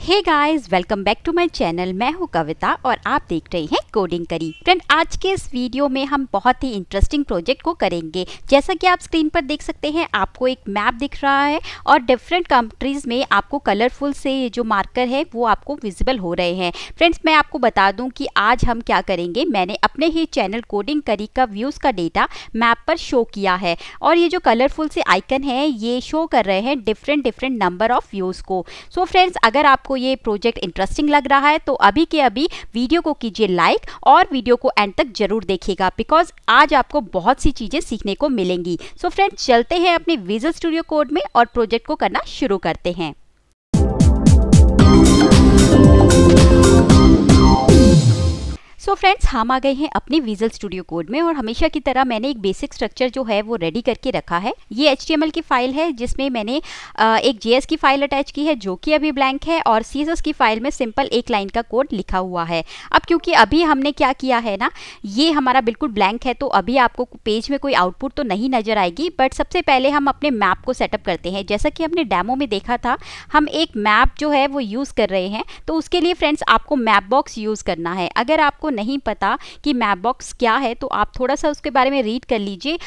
Hey guys, welcome back to my channel. मैं हूं कविता और आप देख रहे हैं कोडिंग करी। फ्रेंड, आज के इस वीडियो में हम बहुत ही इंटरेस्टिंग प्रोजेक्ट को करेंगे। जैसा कि आप स्क्रीन पर देख सकते हैं, आपको एक मैप दिख रहा है और डिफरेंट कंट्रीज़ में आपको कलरफुल से जो मार्कर है वो आपको विजिबल हो रहे हैं। फ्रेंड्स, मैं आपको बता दूँ कि आज हम क्या करेंगे। मैंने अपने ही चैनल कोडिंग करी का व्यूज़ का डेटा मैप पर शो किया है और ये जो कलरफुल से आइकन है ये शो कर रहे हैं डिफरेंट नंबर ऑफ व्यूज़ को। सो फ्रेंड्स, अगर आपको ये प्रोजेक्ट इंटरेस्टिंग लग रहा है तो अभी के अभी वीडियो को कीजिए लाइक और वीडियो को एंड तक जरूर देखिएगा, बिकॉज आज आपको बहुत सी चीजें सीखने को मिलेंगी। सो फ्रेंड्स, चलते हैं अपने विजुअल स्टूडियो कोड में और प्रोजेक्ट को करना शुरू करते हैं। सो फ्रेंड्स, हम आ गए हैं अपने विजुअल स्टूडियो कोड में और हमेशा की तरह मैंने एक बेसिक स्ट्रक्चर जो है वो रेडी करके रखा है। ये HTML की फाइल है जिसमें मैंने एक JS की फाइल अटैच की है जो कि अभी ब्लैंक है, और CSS की फाइल में सिंपल एक लाइन का कोड लिखा हुआ है। अब क्योंकि अभी हमने क्या किया है ना, ये हमारा बिल्कुल ब्लैंक है तो अभी आपको पेज में कोई आउटपुट तो नहीं नज़र आएगी। बट सबसे पहले हम अपने मैप को सेटअप करते हैं। जैसा कि हमने डेमो में देखा था, हम एक मैप जो है वो यूज़ कर रहे हैं, तो उसके लिए फ्रेंड्स आपको मैपबॉक्स यूज़ करना है। अगर आपको नहीं पता कि मैपबॉक्स क्या है तो आप थोड़ा सा उसके बारे में रीड कर लीजिए।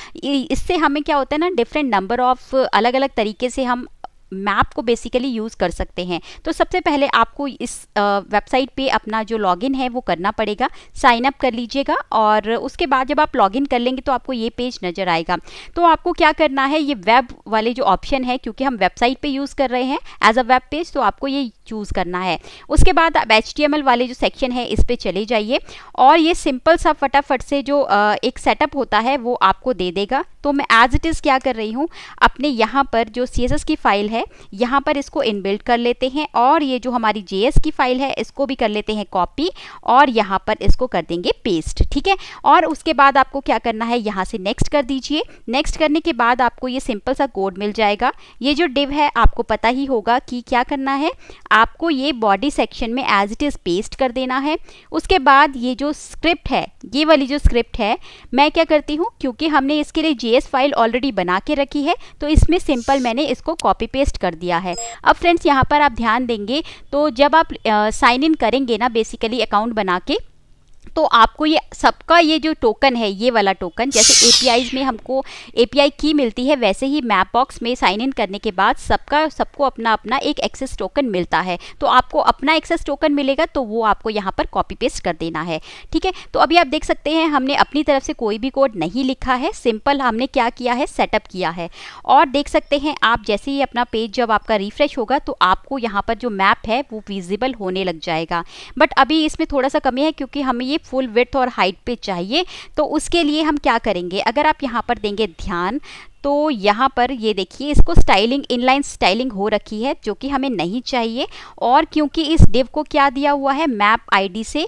इससे हमें क्या होता है ना, डिफरेंट नंबर ऑफ अलग अलग तरीके से हम मैप को बेसिकली यूज़ कर सकते हैं। तो सबसे पहले आपको इस वेबसाइट पे अपना जो लॉगिन है वो करना पड़ेगा, साइन अप कर लीजिएगा और उसके बाद जब आप लॉगिन कर लेंगे तो आपको ये पेज नज़र आएगा। तो आपको क्या करना है, ये वेब वाले जो ऑप्शन है, क्योंकि हम वेबसाइट पे यूज़ कर रहे हैं एज अ वेब पेज, तो आपको ये चूज़ करना है। उसके बाद आप HTML वाले जो सेक्शन है इस पर चले जाइए और ये सिंपल सा फटाफट से जो एक सेटअप होता है वो आपको दे देगा। तो मैं एज इट इज़ क्या कर रही हूँ, अपने यहाँ पर जो CSS की फाइल है यहाँ पर इसको इनबिल्ट कर लेते हैं और ये जो हमारी JS की फाइल है इसको भी कर लेते हैं कॉपी और यहाँ पर इसको कर देंगे पेस्ट। ठीक है, और उसके बाद आपको क्या करना है, यहाँ से नेक्स्ट कर दीजिए। नेक्स्ट करने के बाद आपको ये सिंपल सा कोड मिल जाएगा। ये जो डिव है आपको पता ही होगा कि क्या करना है, आपको ये बॉडी सेक्शन में एज इट इज़ पेस्ट कर देना है। उसके बाद ये जो स्क्रिप्ट है, ये वाली जो स्क्रिप्ट है, मैं क्या करती हूँ, क्योंकि हमने इसके लिए JS फाइल ऑलरेडी बना के रखी है तो इसमें सिंपल मैंने इसको कॉपी पेस्ट कर दिया है। अब फ्रेंड्स, यहाँ पर आप ध्यान देंगे तो जब आप साइन इन करेंगे ना बेसिकली अकाउंट बना के, तो आपको ये सबका ये जो टोकन है, ये वाला टोकन, जैसे APIs में हमको API की मिलती है वैसे ही मैपबॉक्स में साइन इन करने के बाद सबको अपना अपना एक एक्सेस टोकन मिलता है। तो आपको अपना एक्सेस टोकन मिलेगा तो वो आपको यहाँ पर कॉपी पेस्ट कर देना है। ठीक है, तो अभी आप देख सकते हैं हमने अपनी तरफ से कोई भी कोड नहीं लिखा है, सिंपल हमने क्या किया है, सेटअप किया है। और देख सकते हैं आप, जैसे ही अपना पेज जब आपका रिफ्रेश होगा तो आपको यहाँ पर जो मैप है वो विजिबल होने लग जाएगा। बट अभी इसमें थोड़ा सा कमी है क्योंकि हमें ये फुल विड्थ और हाइट पे चाहिए, तो उसके लिए हम क्या करेंगे, अगर आप यहाँ पर देंगे ध्यान तो यहाँ पर ये देखिए इसको स्टाइलिंग, इनलाइन स्टाइलिंग हो रखी है जो कि हमें नहीं चाहिए। और क्योंकि इस डिव को क्या दिया हुआ है, मैप ID से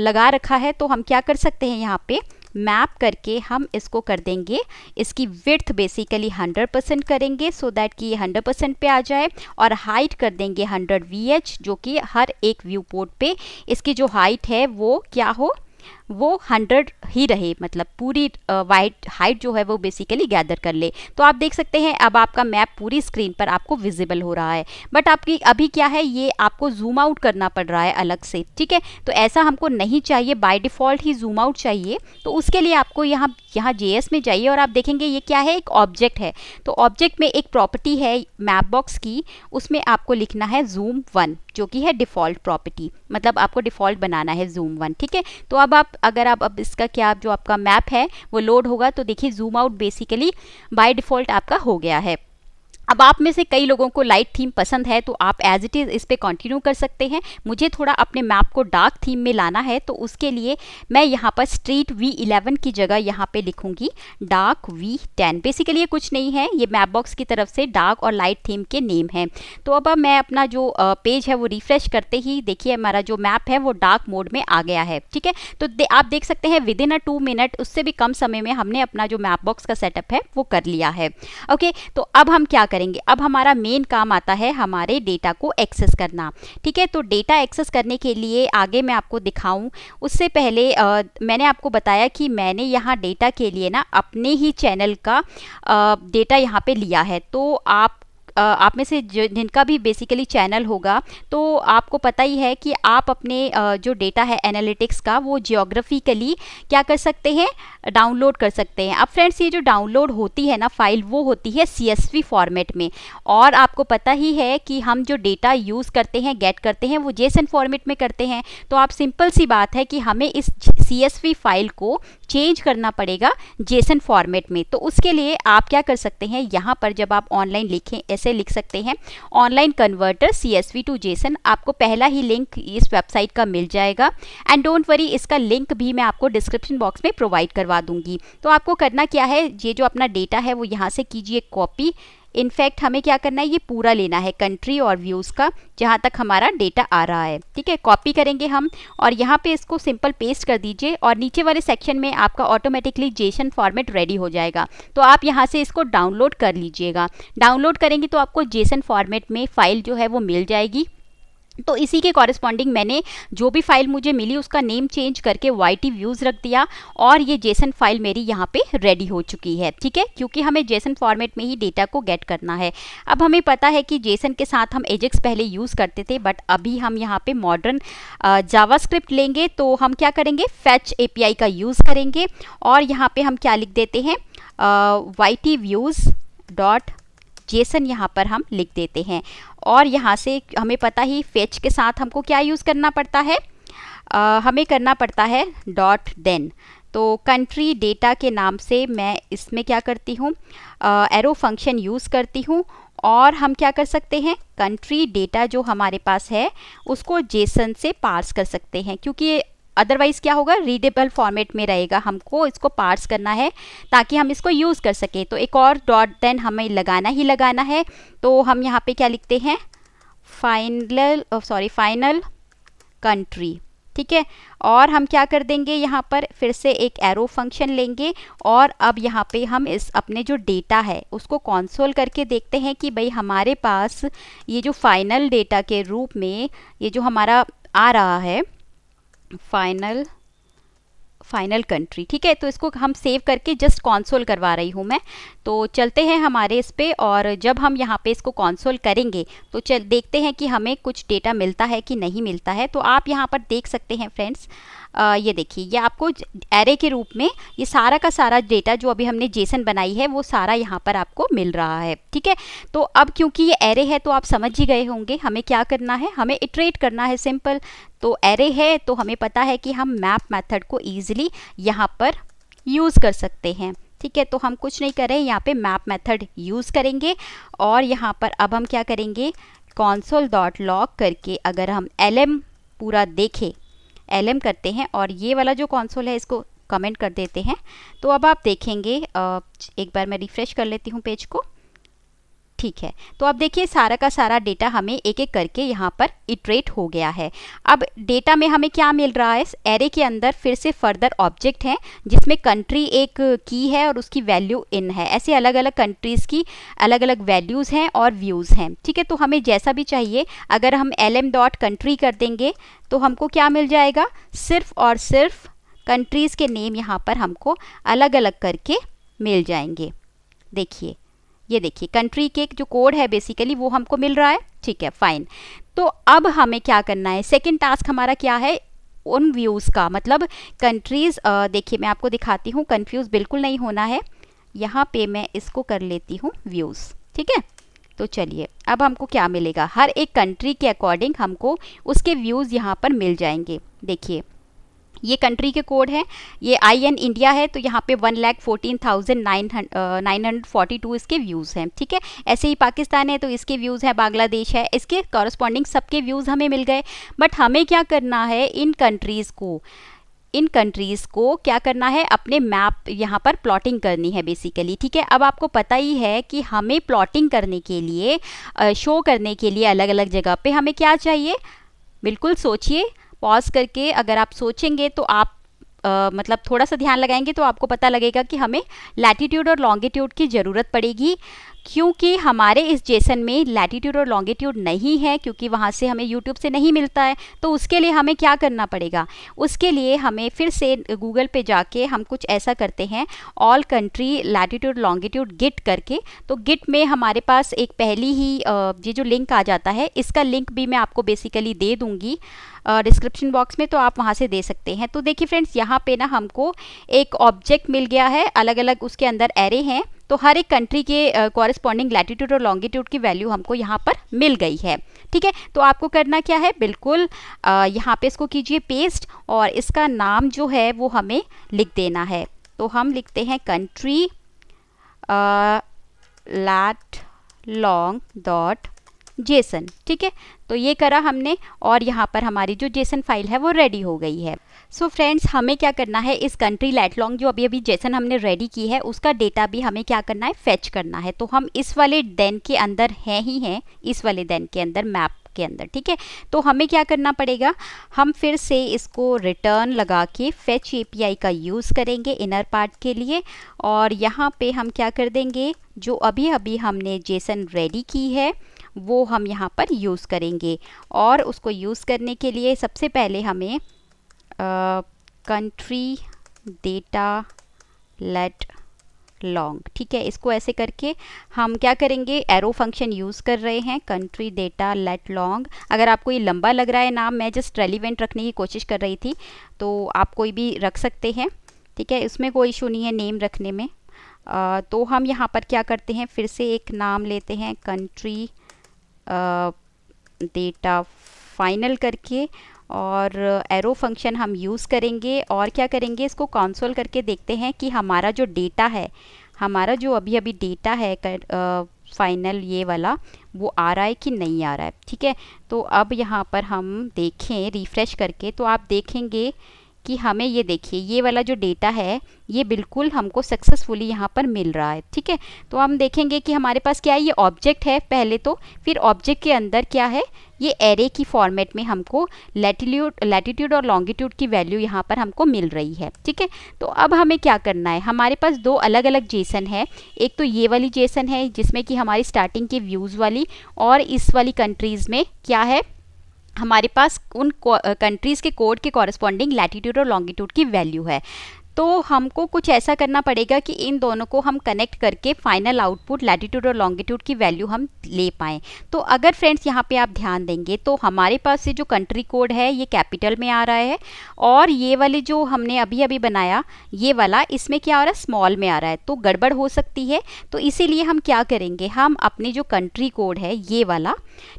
लगा रखा है, तो हम क्या कर सकते हैं, यहाँ पे मैप करके हम इसको कर देंगे, इसकी विड्थ बेसिकली 100% करेंगे सो दैट कि ये 100% पे आ जाए, और हाइट कर देंगे 100 VH, जो कि हर एक व्यू पोर्ट पे इसकी जो हाइट है वो क्या हो, वो 100 ही रहे, मतलब पूरी वाइड हाइट जो है वो बेसिकली गैदर कर ले। तो आप देख सकते हैं अब आपका मैप पूरी स्क्रीन पर आपको विजिबल हो रहा है। बट आपकी अभी क्या है, ये आपको जूम आउट करना पड़ रहा है अलग से। ठीक है, तो ऐसा हमको नहीं चाहिए, बाय डिफ़ॉल्ट ही जूम आउट चाहिए। तो उसके लिए आपको यहाँ JS में जाइए और आप देखेंगे ये क्या है, एक ऑब्जेक्ट है। तो ऑब्जेक्ट में एक प्रॉपर्टी है मैपबॉक्स की, उसमें आपको लिखना है zoom 1, जो कि है डिफ़ॉल्ट प्रॉपर्टी, मतलब आपको डिफ़ॉल्ट बनाना है zoom 1। ठीक है, तो अब आप अगर आप अब इसका क्या, आप जो आपका मैप है वो लोड होगा तो देखिए zoom out basically by default आपका हो गया है। अब आप में से कई लोगों को लाइट थीम पसंद है तो आप एज इट इज़ इस पे कंटिन्यू कर सकते हैं। मुझे थोड़ा अपने मैप को डार्क थीम में लाना है तो उसके लिए मैं यहाँ पर स्ट्रीट V11 की जगह यहाँ पे लिखूँगी डार्क V10। बेसिकली ये कुछ नहीं है, ये मैपबॉक्स की तरफ से डार्क और लाइट थीम के नेम हैं। तो अब मैं अपना जो पेज है वो रिफ्रेश करते ही देखिए हमारा जो मैप है वो डार्क मोड में आ गया है। ठीक है, तो आप देख सकते हैं विदिन अ 2 मिनट, उससे भी कम समय में हमने अपना जो मैपबॉक्स का सेटअप है वो कर लिया है। ओके, तो अब हम क्या करेंगे, अब हमारा मेन काम आता है हमारे डेटा को एक्सेस करना। ठीक है, तो डेटा एक्सेस करने के लिए आगे मैं आपको दिखाऊं उससे पहले मैंने आपको बताया कि मैंने यहाँ डेटा के लिए ना अपने ही चैनल का डेटा यहाँ पे लिया है। तो आप आप में से जिनका भी बेसिकली चैनल होगा तो आपको पता ही है कि आप अपने जो डेटा है एनालिटिक्स का वो जियोग्राफिकली क्या कर सकते हैं, डाउनलोड कर सकते हैं। अब फ्रेंड्स ये जो डाउनलोड होती है ना फाइल, वो होती है CSV फॉर्मेट में, और आपको पता ही है कि हम जो डेटा यूज़ करते हैं, गेट करते हैं, वो JSON फॉर्मेट में करते हैं। तो आप सिंपल सी बात है कि हमें इस CSV फाइल को चेंज करना पड़ेगा JSON फॉर्मेट में। तो उसके लिए आप क्या कर सकते हैं, यहाँ पर जब आप ऑनलाइन लिखें ऐसे लिख सकते हैं online converter CSV to JSON। आपको पहला ही लिंक इस वेबसाइट का मिल जाएगा, एंड डोंट वरी इसका लिंक भी मैं आपको डिस्क्रिप्शन बॉक्स में प्रोवाइड करवा दूंगी। तो आपको करना क्या है, ये जो अपना डेटा है वो यहाँ से कीजिए कॉपी। इनफैक्ट हमें क्या करना है, ये पूरा लेना है कंट्री और व्यूज़ का, जहाँ तक हमारा डेटा आ रहा है। ठीक है, कॉपी करेंगे हम और यहाँ पे इसको सिंपल पेस्ट कर दीजिए, और नीचे वाले सेक्शन में आपका ऑटोमेटिकली JSON फॉर्मेट रेडी हो जाएगा। तो आप यहाँ से इसको डाउनलोड कर लीजिएगा। डाउनलोड करेंगे तो आपको JSON फॉर्मेट में फ़ाइल जो है वो मिल जाएगी। तो इसी के कॉरेस्पॉन्डिंग मैंने जो भी फाइल मुझे मिली उसका नेम चेंज करके YT व्यूज़ रख दिया, और ये JSON फाइल मेरी यहाँ पे रेडी हो चुकी है। ठीक है, क्योंकि हमें JSON फॉर्मेट में ही डेटा को गेट करना है। अब हमें पता है कि JSON के साथ हम एजेक्स पहले यूज़ करते थे, बट अभी हम यहाँ पे मॉडर्न जावास्क्रिप्ट लेंगे। तो हम क्या करेंगे, फैच API का यूज़ करेंगे, और यहाँ पर हम क्या लिख देते हैं, YT व्यूज़ डॉट JSON यहाँ पर हम लिख देते हैं। और यहाँ से हमें पता ही फेच के साथ हमको क्या यूज़ करना पड़ता है, हमें करना पड़ता है डॉट देन। तो कंट्री डेटा के नाम से मैं इसमें क्या करती हूँ, एरो फंक्शन यूज़ करती हूँ, और हम क्या कर सकते हैं, कंट्री डेटा जो हमारे पास है उसको JSON से पार्स कर सकते हैं, क्योंकि अदरवाइज़ क्या होगा, रीडेबल फॉर्मेट में रहेगा। हमको इसको पार्स करना है ताकि हम इसको यूज़ कर सकें। तो एक और डॉट देन हमें लगाना ही लगाना है। तो हम यहाँ पे क्या लिखते हैं, फाइनल कंट्री। ठीक है, और हम क्या कर देंगे, यहाँ पर फिर से एक एरो फंक्शन लेंगे, और अब यहाँ पे हम इस अपने जो डेटा है उसको कंसोल करके देखते हैं कि भाई हमारे पास ये जो फाइनल डेटा के रूप में ये जो हमारा आ रहा है फाइनल कंट्री। ठीक है, तो इसको हम सेव करके जस्ट कंसोल करवा रही हूँ मैं। तो चलते हैं हमारे इस पे, और जब हम यहाँ पे इसको कंसोल करेंगे तो चल देखते हैं कि हमें कुछ डेटा मिलता है कि नहीं मिलता है। तो आप यहाँ पर देख सकते हैं फ्रेंड्स, ये देखिए, ये आपको एरे के रूप में ये सारा का सारा डेटा जो अभी हमने JSON बनाई है वो सारा यहाँ पर आपको मिल रहा है। ठीक है, तो अब क्योंकि ये एरे है तो आप समझ ही गए होंगे हमें क्या करना है, हमें इटरेट करना है सिंपल। तो एरे है तो हमें पता है कि हम मैप मेथड को ईजिली यहाँ पर यूज़ कर सकते हैं। ठीक है, तो हम कुछ नहीं करें, यहाँ पे मैप मेथड यूज़ करेंगे, और यहाँ पर अब हम क्या करेंगे, कॉन्सोल डॉट लॉग करके अगर हम lm पूरा देखें, lm करते हैं, और ये वाला जो कॉन्सोल है इसको कमेंट कर देते हैं। तो अब आप देखेंगे, एक बार मैं रिफ़्रेश कर लेती हूँ पेज को। ठीक है, तो अब देखिए सारा का सारा डेटा हमें एक एक करके यहाँ पर इटरेट हो गया है। अब डेटा में हमें क्या मिल रहा है, एरे के अंदर फिर से फर्दर ऑब्जेक्ट हैं जिसमें कंट्री एक की है और उसकी वैल्यू इन है। ऐसे अलग अलग कंट्रीज़ की अलग अलग वैल्यूज़ हैं और व्यूज़ हैं। ठीक है, तो हमें जैसा भी चाहिए, अगर हम lm डॉट कंट्री कर देंगे तो हमको क्या मिल जाएगा, सिर्फ़ और सिर्फ कंट्रीज़ के नेम यहाँ पर हमको अलग अलग करके मिल जाएंगे। देखिए, ये देखिए कंट्री के जो कोड है बेसिकली वो हमको मिल रहा है। ठीक है, फाइन। तो अब हमें क्या करना है, सेकंड टास्क हमारा क्या है, उन व्यूज़ का मतलब कंट्रीज़। देखिए मैं आपको दिखाती हूँ, कंफ्यूज बिल्कुल नहीं होना है। यहाँ पे मैं इसको कर लेती हूँ व्यूज़। ठीक है, तो चलिए अब हमको क्या मिलेगा, हर एक कंट्री के अकॉर्डिंग हमको उसके व्यूज़ यहाँ पर मिल जाएंगे। देखिए ये कंट्री के कोड है, ये IN इंडिया है, तो यहाँ पे 1,14,942 इसके व्यूज़ हैं। ठीक है, ऐसे ही पाकिस्तान है तो इसके व्यूज़ हैं, बांग्लादेश है, इसके कॉरस्पॉन्डिंग सबके व्यूज़ हमें मिल गए। बट हमें क्या करना है, इन कंट्रीज़ को क्या करना है, अपने मैप यहाँ पर प्लॉटिंग करनी है बेसिकली। ठीक है, अब आपको पता ही है कि हमें प्लॉटिंग करने के लिए, शो करने के लिए अलग अलग जगह पे हमें क्या चाहिए। बिल्कुल सोचिए, पॉज करके अगर आप सोचेंगे तो आप मतलब थोड़ा सा ध्यान लगाएंगे तो आपको पता लगेगा कि हमें लैटिट्यूड और लॉन्गिट्यूड की ज़रूरत पड़ेगी, क्योंकि हमारे इस जेसन में लैटिट्यूड और लॉन्गिट्यूड नहीं है, क्योंकि वहाँ से हमें यूट्यूब से नहीं मिलता है। तो उसके लिए हमें क्या करना पड़ेगा, उसके लिए हमें फिर से गूगल पे जाके हम कुछ ऐसा करते हैं, all country latitude longitude git करके। तो गिट में हमारे पास एक पहली ही ये जो लिंक आ जाता है, इसका लिंक भी मैं आपको बेसिकली दे दूँगी डिस्क्रिप्शन बॉक्स में, तो आप वहाँ से दे सकते हैं। तो देखिए फ्रेंड्स, यहाँ पे ना हमको एक ऑब्जेक्ट मिल गया है, अलग अलग उसके अंदर एरे हैं, तो हर एक कंट्री के कॉरेस्पॉन्डिंग लैटिट्यूड और लॉन्गिट्यूड की वैल्यू हमको यहाँ पर मिल गई है। ठीक है, तो आपको करना क्या है, बिल्कुल यहाँ पे इसको कीजिए पेस्ट, और इसका नाम जो है वो हमें लिख देना है। तो हम लिखते हैं country lat long dot JSON. ठीक है, तो ये करा हमने, और यहाँ पर हमारी जो जेसन फाइल है वो रेडी हो गई है। सो फ्रेंड्स, हमें क्या करना है, इस कंट्री लैट लॉन्ग जो अभी अभी जेसन हमने रेडी की है, उसका डेटा भी हमें क्या करना है, फेच करना है। तो हम इस वाले देन के अंदर हैं, इस वाले देन के अंदर, मैप के अंदर। ठीक है, तो हमें क्या करना पड़ेगा, हम फिर से इसको रिटर्न लगा के फेच एपीआई का यूज़ करेंगे इनर पार्ट के लिए, और यहाँ पे हम क्या कर देंगे, जो अभी अभी हमने जेसन रेडी की है वो हम यहाँ पर यूज़ करेंगे। और उसको यूज़ करने के लिए सबसे पहले हमें कंट्री डेटा लेट लॉन्ग, ठीक है, इसको ऐसे करके हम क्या करेंगे, एरो फंक्शन यूज़ कर रहे हैं, कंट्री डेटा लेट लॉन्ग। अगर आपको ये लंबा लग रहा है नाम, मैं जस्ट रेलिवेंट रखने की कोशिश कर रही थी, तो आप कोई भी रख सकते हैं। ठीक है, इसमें कोई इशू नहीं है नेम रखने में। तो हम यहाँ पर क्या करते हैं, फिर से एक नाम लेते हैं कंट्री डेटा फाइनल करके, और एरो फंक्शन हम यूज़ करेंगे। और क्या करेंगे, इसको कंसोल करके देखते हैं कि हमारा जो डेटा है, हमारा जो अभी अभी डेटा है फाइनल ये वाला, वो आ रहा है कि नहीं आ रहा है। ठीक है, तो अब यहाँ पर हम देखें रिफ़्रेश करके, तो आप देखेंगे कि हमें ये देखिए ये वाला जो डेटा है ये बिल्कुल हमको सक्सेसफुली यहाँ पर मिल रहा है। ठीक है, तो हम देखेंगे कि हमारे पास क्या है, ये ऑब्जेक्ट है पहले तो, फिर ऑब्जेक्ट के अंदर क्या है, ये एरे की फॉर्मेट में हमको लैटिट्यूड और लॉन्गिट्यूड की वैल्यू यहाँ पर हमको मिल रही है। ठीक है, तो अब हमें क्या करना है, हमारे पास दो अलग अलग जेसन है, एक तो ये वाली जेसन है जिसमें कि हमारी स्टार्टिंग की व्यूज़ वाली, और इस वाली कंट्रीज़ में क्या है, हमारे पास उन कंट्रीज़ के कोड के कॉरस्पॉन्डिंग लैटिट्यूड और लॉन्गिट्यूड की वैल्यू है। तो हमको कुछ ऐसा करना पड़ेगा कि इन दोनों को हम कनेक्ट करके फाइनल आउटपुट लैटिट्यूड और लॉन्गिट्यूड की वैल्यू हम ले पाएँ। तो अगर फ्रेंड्स यहाँ पे आप ध्यान देंगे तो हमारे पास से जो कंट्री कोड है ये कैपिटल में आ रहा है, और ये वाले जो हमने अभी अभी बनाया ये वाला, इसमें क्या आ रहा है, स्मॉल में आ रहा है। तो गड़बड़ हो सकती है, तो इसीलिए हम क्या करेंगे, हम अपने जो कंट्री कोड है ये वाला,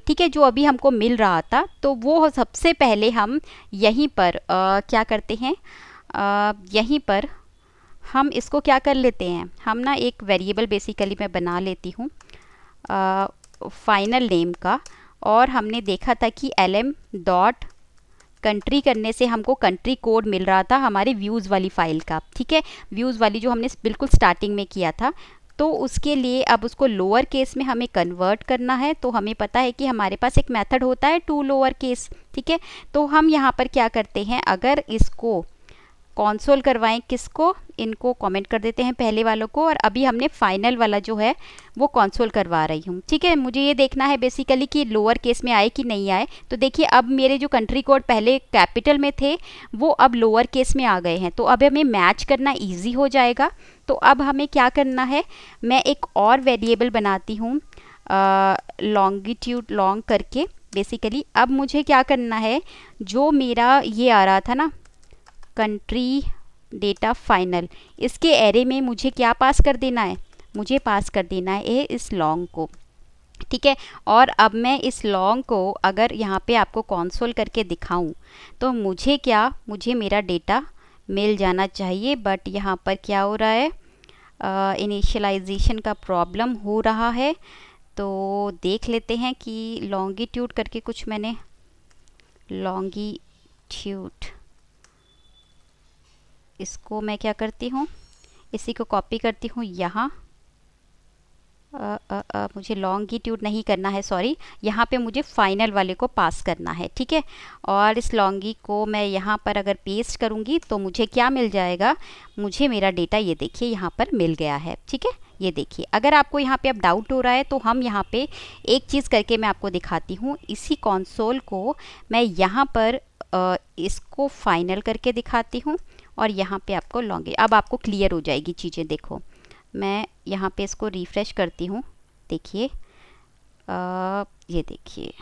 ठीक है, जो अभी हमको मिल रहा था, तो वो सबसे पहले हम यहीं पर क्या करते हैं, यहीं पर हम इसको क्या कर लेते हैं, हम ना एक वेरिएबल बेसिकली मैं बना लेती हूँ फाइनल नेम का, और हमने देखा था कि lm डॉट कंट्री करने से हमको कंट्री कोड मिल रहा था हमारे व्यूज़ वाली फ़ाइल का। ठीक है, व्यूज़ वाली जो हमने बिल्कुल स्टार्टिंग में किया था, तो उसके लिए अब उसको लोअर केस में हमें कन्वर्ट करना है। तो हमें पता है कि हमारे पास एक मेथड होता है टू लोअर केस। ठीक है, तो हम यहाँ पर क्या करते हैं, अगर इसको कंसोल करवाएं, किसको, इनको कमेंट कर देते हैं पहले वालों को, और अभी हमने फाइनल वाला जो है वो कंसोल करवा रही हूँ। ठीक है, मुझे ये देखना है बेसिकली कि लोअर केस में आए कि नहीं आए। तो देखिए अब मेरे जो कंट्री कोड पहले कैपिटल में थे वो अब लोअर केस में आ गए हैं, तो अब हमें मैच करना ईजी हो जाएगा। तो अब हमें क्या करना है, मैं एक और वेरिएबल बनाती हूँ लॉन्गिट्यूड लॉन्ग करके बेसिकली। अब मुझे क्या करना है, जो मेरा ये आ रहा था ना कंट्री डेटा फाइनल, इसके एरे में मुझे क्या पास कर देना है, मुझे पास कर देना है इस लॉन्ग को। ठीक है, और अब मैं इस लॉन्ग को अगर यहाँ पे आपको कंसोल करके दिखाऊं तो मुझे क्या, मुझे मेरा डेटा मिल जाना चाहिए, बट यहाँ पर क्या हो रहा है, इनिशियलाइजेशन का प्रॉब्लम हो रहा है। तो देख लेते हैं कि लॉन्गिट्यूड करके कुछ मैंने लॉन्गिट्यूड, इसको मैं क्या करती हूँ, इसी को कॉपी करती हूँ यहाँ, मुझे लॉन्गिट्यूड नहीं करना है, सॉरी, यहाँ पे मुझे फाइनल वाले को पास करना है। ठीक है, और इस लॉन्गी को मैं यहाँ पर अगर पेस्ट करूँगी तो मुझे क्या मिल जाएगा, मुझे मेरा डेटा ये देखिए यहाँ पर मिल गया है। ठीक है, ये देखिए, अगर आपको यहाँ पे अब डाउट हो रहा है तो हम यहाँ पे एक चीज़ करके मैं आपको दिखाती हूँ। इसी कंसोल को मैं यहाँ पर इसको फाइनल करके दिखाती हूँ और यहाँ पे आपको लॉन्गिट्यूड अब आपको क्लियर हो जाएगी चीज़ें। देखो मैं यहाँ पे इसको रिफ्रेश करती हूँ, देखिए ये देखिए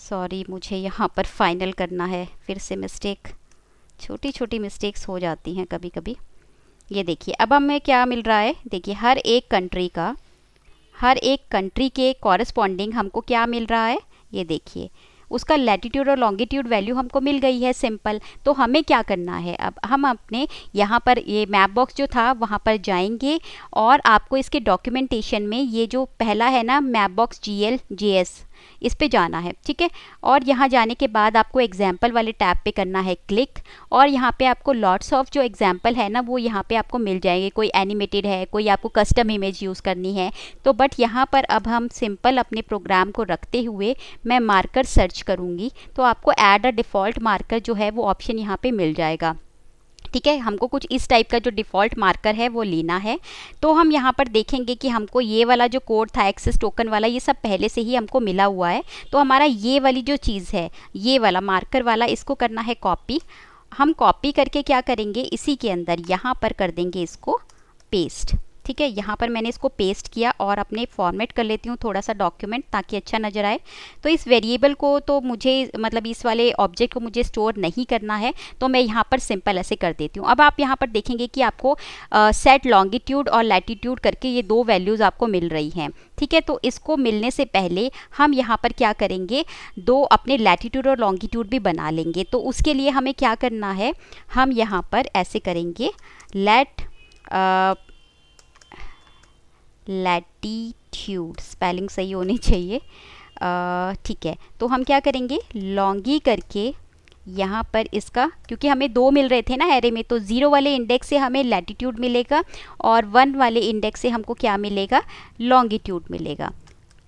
सॉरी मुझे यहाँ पर फाइनल करना है, फिर से मिस्टेक, छोटी छोटी मिस्टेक्स हो जाती हैं कभी कभी। ये देखिए अब हमें क्या मिल रहा है, देखिए हर एक कंट्री के कॉरस्पॉन्डिंग हमको क्या मिल रहा है, ये देखिए उसका लैटिट्यूड और लॉन्गिट्यूड वैल्यू हमको मिल गई है। सिंपल। तो हमें क्या करना है, अब हम अपने यहाँ पर ये मैपबॉक्स जो था वहाँ पर जाएंगे और आपको इसके डॉक्यूमेंटेशन में ये जो पहला है ना मैपबॉक्स GL JS इस पे जाना है, ठीक है। और यहाँ जाने के बाद आपको एग्जाम्पल वाले टैब पे करना है क्लिक और यहाँ पे आपको लॉट्स ऑफ जो एग्जाम्पल है ना वो यहाँ पे आपको मिल जाएंगे। कोई एनिमेटेड है, कोई आपको कस्टम इमेज यूज़ करनी है तो बट यहाँ पर अब हम सिंपल अपने प्रोग्राम को रखते हुए मैं मार्कर सर्च करूँगी तो आपको ऐड अ डिफ़ॉल्ट मार्कर जो है वो ऑप्शन यहाँ पर मिल जाएगा, ठीक है। हमको कुछ इस टाइप का जो डिफ़ॉल्ट मार्कर है वो लेना है। तो हम यहाँ पर देखेंगे कि हमको ये वाला जो कोड था एक्सेस टोकन वाला ये सब पहले से ही हमको मिला हुआ है। तो हमारा ये वाली जो चीज़ है ये वाला मार्कर वाला इसको करना है कॉपी। हम कॉपी करके क्या करेंगे इसी के अंदर यहाँ पर कर देंगे इसको पेस्ट, ठीक है। यहाँ पर मैंने इसको पेस्ट किया और अपने फॉर्मेट कर लेती हूँ थोड़ा सा डॉक्यूमेंट ताकि अच्छा नज़र आए। तो इस वेरिएबल को तो मुझे मतलब इस वाले ऑब्जेक्ट को मुझे स्टोर नहीं करना है तो मैं यहाँ पर सिंपल ऐसे कर देती हूँ। अब आप यहाँ पर देखेंगे कि आपको सेट लॉन्गिट्यूड और लैटिट्यूड करके ये दो वैल्यूज़ आपको मिल रही हैं, ठीक है। तो इसको मिलने से पहले हम यहाँ पर क्या करेंगे दो अपने लैटिट्यूड और लॉन्गिट्यूड भी बना लेंगे। तो उसके लिए हमें क्या करना है, हम यहाँ पर ऐसे करेंगे लैटिट्यूड, स्पेलिंग सही होनी चाहिए, ठीक है। तो हम क्या करेंगे लॉन्गी करके यहाँ पर इसका, क्योंकि हमें दो मिल रहे थे ना एरे में, तो ज़ीरो वाले इंडेक्स से हमें लैटिट्यूड मिलेगा और वन वाले इंडेक्स से हमको क्या मिलेगा लॉन्गिट्यूड मिलेगा,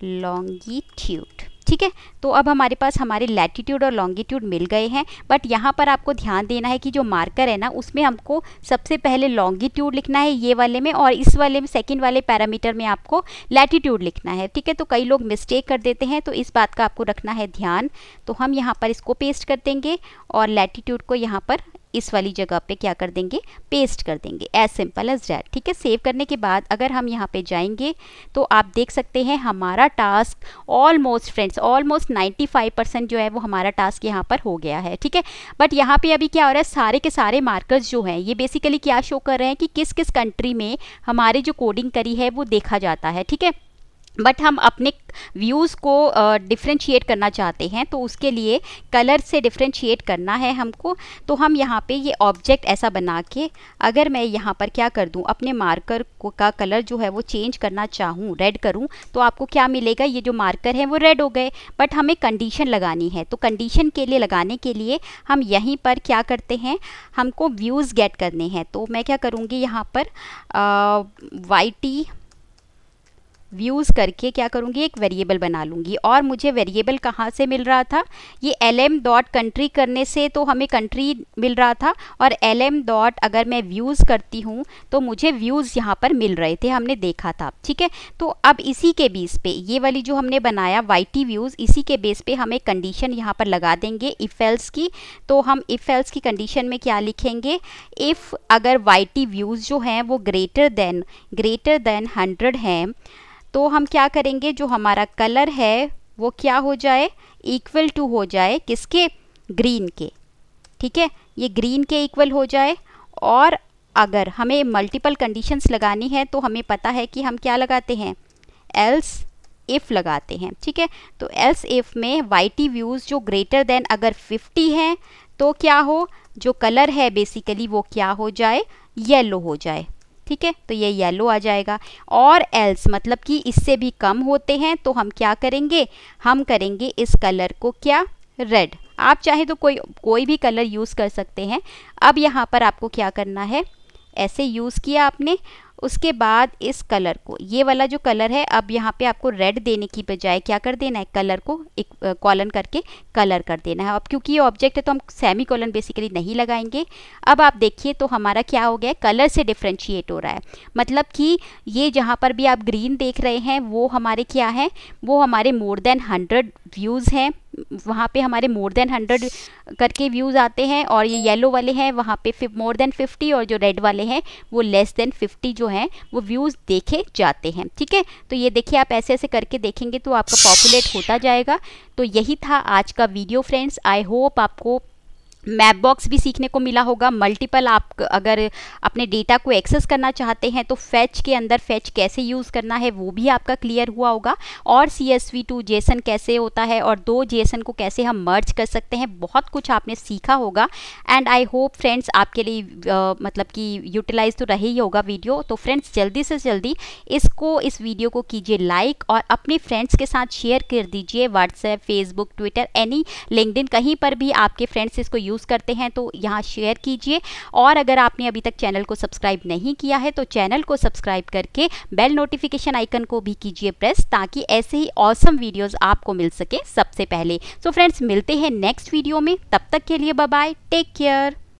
लॉन्गिट्यूड, ठीक है। तो अब हमारे पास हमारे लैटिट्यूड और लॉन्गिट्यूड मिल गए हैं। बट यहाँ पर आपको ध्यान देना है कि जो मार्कर है ना उसमें हमको सबसे पहले लॉन्गिट्यूड लिखना है ये वाले में और इस वाले में सेकंड वाले पैरामीटर में आपको लैटिट्यूड लिखना है, ठीक है। तो कई लोग मिस्टेक कर देते हैं तो इस बात का आपको रखना है ध्यान। तो हम यहाँ पर इसको पेस्ट कर देंगे और लैटिट्यूड को यहाँ पर इस वाली जगह पे क्या कर देंगे पेस्ट कर देंगे, एज सिंपल एज दैट, ठीक है। सेव करने के बाद अगर हम यहाँ पे जाएंगे तो आप देख सकते हैं हमारा टास्क ऑलमोस्ट फ्रेंड्स ऑलमोस्ट 95% जो है वो हमारा टास्क यहाँ पर हो गया है, ठीक है। बट यहाँ पे अभी क्या हो रहा है सारे के सारे मार्कर्स जो हैं ये बेसिकली क्या शो कर रहे हैं कि किस किस कंट्री में हमारे जो कोडिंग करी है वो देखा जाता है, ठीक है। बट हम अपने व्यूज़ को डिफ्रेंशिएट करना चाहते हैं तो उसके लिए कलर से डिफ्रेंशिएट करना है हमको। तो हम यहाँ पे ये ऑब्जेक्ट ऐसा बना के अगर मैं यहाँ पर क्या कर दूँ अपने मार्कर को का कलर जो है वो चेंज करना चाहूँ रेड करूँ तो आपको क्या मिलेगा ये जो मार्कर है वो रेड हो गए। बट हमें कंडीशन लगानी है तो कंडीशन के लिए लगाने के लिए हम यहीं पर क्या करते हैं हमको व्यूज़ गेट करने हैं। तो मैं क्या करूँगी यहाँ पर YT व्यूज़ करके क्या करूँगी एक वेरिएबल बना लूँगी और मुझे वेरिएबल कहाँ से मिल रहा था ये lm.country करने से तो हमें कंट्री मिल रहा था और lm. अगर मैं व्यूज़ करती हूँ तो मुझे व्यूज़ यहाँ पर मिल रहे थे हमने देखा था, ठीक है। तो अब इसी के बेस पे ये वाली जो हमने बनाया YT व्यूज़ इसी के बेस पे हम एक कंडीशन यहाँ पर लगा देंगे इफ़ेल्स की। तो हम इफ़ेल्स की कंडीशन में क्या लिखेंगे इफ़ अगर YT व्यूज़ जो हैं वो ग्रेटर देन 100 हैं तो हम क्या करेंगे जो हमारा कलर है वो क्या हो जाए इक्वल टू हो जाए किसके ग्रीन के, ठीक है। ये ग्रीन के इक्वल हो जाए और अगर हमें मल्टीपल कंडीशंस लगानी है तो हमें पता है कि हम क्या लगाते हैं एल्स इफ़ लगाते हैं, ठीक है। तो एल्स इफ़ में YT व्यूज़ जो ग्रेटर देन अगर 50 हैं तो क्या हो जो कलर है बेसिकली वो क्या हो जाए येलो हो जाए, ठीक है। तो ये येलो आ जाएगा और एल्स मतलब कि इससे भी कम होते हैं तो हम क्या करेंगे इस कलर को क्या रेड, आप चाहे तो कोई भी कलर यूज़ कर सकते हैं। अब यहाँ पर आपको क्या करना है ऐसे यूज़ किया आपने उसके बाद इस कलर को, ये वाला जो कलर है, अब यहाँ पे आपको रेड देने की बजाय क्या कर देना है, कलर को एक कॉलन करके कलर कर देना है। अब क्योंकि ये ऑब्जेक्ट है तो हम सेमी कॉलन बेसिकली नहीं लगाएंगे। अब आप देखिए तो हमारा क्या हो गया, कलर से डिफ्रेंशिएट हो रहा है, मतलब कि ये जहाँ पर भी आप ग्रीन देख रहे हैं वो हमारे क्या है, वो हमारे मोर देन 100 व्यूज़ हैं, वहाँ पे हमारे मोर देन 100 करके व्यूज़ आते हैं, और ये येलो वाले हैं वहाँ पे मोर देन 50, और जो रेड वाले हैं वो लेस देन 50 जो हैं वो व्यूज़ देखे जाते हैं। ठीक है, तो ये देखिए आप ऐसे ऐसे करके देखेंगे तो आपका पॉपुलेट होता जाएगा। तो यही था आज का वीडियो फ्रेंड्स, आई होप आपको मैपबॉक्स भी सीखने को मिला होगा। मल्टीपल आप अगर अपने डेटा को एक्सेस करना चाहते हैं तो फैच के अंदर फैच कैसे यूज़ करना है वो भी आपका क्लियर हुआ होगा, और CSV टू JSON कैसे होता है और दो JSON को कैसे हम मर्ज कर सकते हैं, बहुत कुछ आपने सीखा होगा। एंड आई होप फ्रेंड्स आपके लिए मतलब कि यूटिलाइज तो रहे ही होगा वीडियो। तो फ्रेंड्स जल्दी से जल्दी इस वीडियो को कीजिए लाइक, और अपने फ्रेंड्स के साथ शेयर कर दीजिए। WhatsApp, Facebook, Twitter, any LinkedIn, कहीं पर भी आपके फ्रेंड्स इसको यूज़ करते हैं तो यहाँ शेयर कीजिए। और अगर आपने अभी तक चैनल को सब्सक्राइब नहीं किया है तो चैनल को सब्सक्राइब करके बेल नोटिफिकेशन आइकन को भी कीजिए प्रेस, ताकि ऐसे ही ऑसम वीडियोस आपको मिल सके सबसे पहले। सो फ्रेंड्स मिलते हैं नेक्स्ट वीडियो में, तब तक के लिए बाय बाय, टेक केयर।